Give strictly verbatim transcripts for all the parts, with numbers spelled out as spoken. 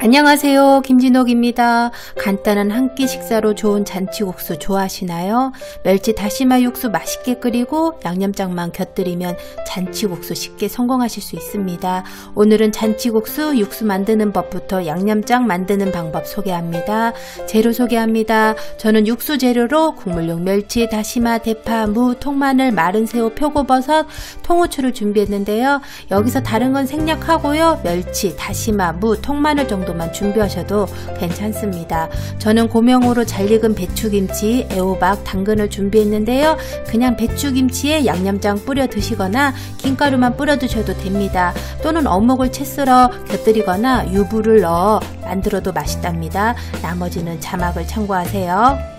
안녕하세요, 김진옥입니다. 간단한 한 끼 식사로 좋은 잔치국수 좋아하시나요? 멸치 다시마 육수 맛있게 끓이고 양념장만 곁들이면 잔치국수 쉽게 성공하실 수 있습니다. 오늘은 잔치국수 육수 만드는 법부터 양념장 만드는 방법 소개합니다. 재료 소개합니다. 저는 육수 재료로 국물용 멸치, 다시마, 대파, 무, 통마늘, 마른 새우, 표고버섯, 통후추를 준비했는데요. 여기서 다른 건 생략하고요. 멸치, 다시마, 무, 통마늘 정도 만 준비하셔도 괜찮습니다. 저는 고명으로 잘 익은 배추김치, 애호박, 당근을 준비했는데요. 그냥 배추김치에 양념장 뿌려 드시거나 김가루만 뿌려 드셔도 됩니다. 또는 어묵을 채 썰어 곁들이거나 유부를 넣어 만들어도 맛있답니다. 나머지는 자막을 참고하세요.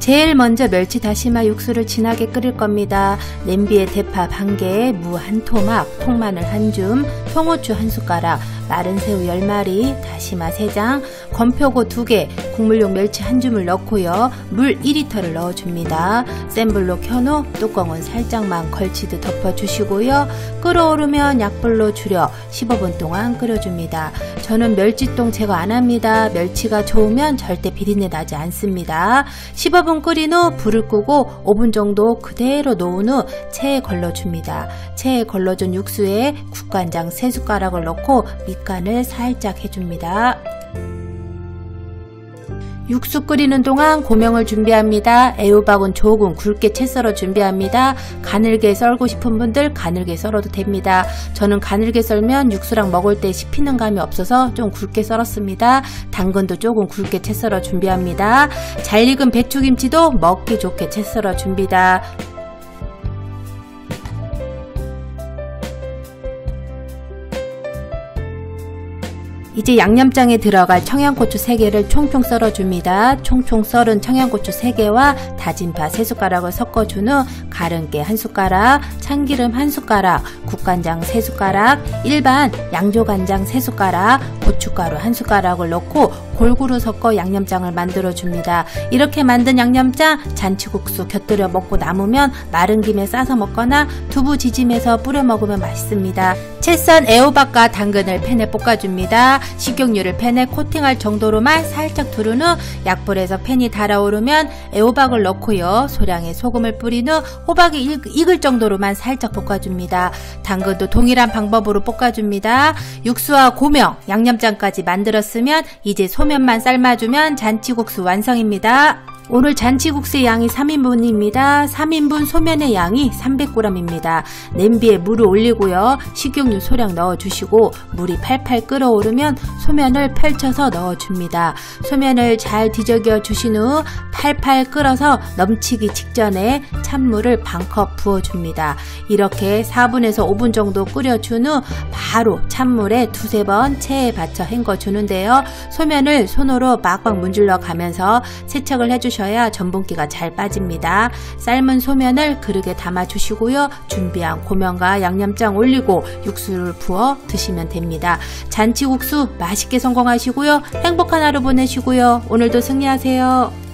제일 먼저 멸치 다시마 육수를 진하게 끓일 겁니다. 냄비에 대파 반 개, 무 한 토막, 통마늘 한 줌, 통후추 한 숟가락, 마른 새우 열 마리, 다시마 세 장, 건표고 두 개, 국물용 멸치 한 줌을 넣고요. 물 일 리터를 넣어줍니다. 센 불로 켠 후 뚜껑은 살짝만 걸치듯 덮어주시고요. 끓어오르면 약불로 줄여 십오 분 동안 끓여줍니다. 저는 멸치똥 제거 안합니다. 멸치가 좋으면 절대 비린내 나지 않습니다. 십오 분 끓인 후 불을 끄고 오 분 정도 그대로 놓은 후 체에 걸러줍니다. 체에 걸러준 육수에 국간장 세 숟가락을 넣고 밑간을 살짝 해줍니다. 육수 끓이는 동안 고명을 준비합니다. 애호박은 조금 굵게 채 썰어 준비합니다. 가늘게 썰고 싶은 분들 가늘게 썰어도 됩니다. 저는 가늘게 썰면 육수랑 먹을 때 씹히는 감이 없어서 좀 굵게 썰었습니다. 당근도 조금 굵게 채 썰어 준비합니다. 잘 익은 배추김치도 먹기 좋게 채 썰어 줍니다. 이제 양념장에 들어갈 청양고추 세 개를 총총 썰어줍니다. 총총 썰은 청양고추 세 개와 다진 파 세 숟가락을 섞어준 후 가른깨 한 숟가락, 참기름 한 숟가락, 국간장 세 숟가락, 일반 양조간장 세 숟가락, 고춧가루 한 숟가락을 넣고 골고루 섞어 양념장을 만들어줍니다. 이렇게 만든 양념장 잔치국수 곁들여 먹고 남으면 마른 김에 싸서 먹거나 두부 지짐해서 뿌려 먹으면 맛있습니다. 채 썬 애호박과 당근을 팬에 볶아줍니다. 식용유를 팬에 코팅할 정도로만 살짝 두른 후 약불에서 팬이 달아오르면 애호박을 넣고요. 소량의 소금을 뿌린 후 호박이 익을 정도로만 살짝 볶아줍니다. 당근도 동일한 방법으로 볶아줍니다. 육수와 고명, 양념장까지 만들었으면 이제 소면만 삶아주면 잔치국수 완성입니다. 오늘 잔치국수의 양이 삼 인분입니다. 삼 인분 소면의 양이 삼백 그램입니다. 냄비에 물을 올리고요. 식용유 소량 넣어주시고 물이 팔팔 끓어오르면 소면을 펼쳐서 넣어줍니다. 소면을 잘 뒤적여 주신 후 팔팔 끓어서 넘치기 직전에 찬물을 반컵 부어줍니다. 이렇게 사 분에서 오 분 정도 끓여준 후 바로 찬물에 두세 번 체에 받쳐 헹궈주는데요. 소면을 손으로 막막 문질러 가면서 세척을 해주시고 야 전분기가 잘 빠집니다. 삶은 소면을 그릇에 담아 주시고요. 준비한 고명과 양념장 올리고 육수를 부어 드시면 됩니다. 잔치국수 맛있게 성공하시고요. 행복한 하루 보내시고요. 오늘도 승리하세요.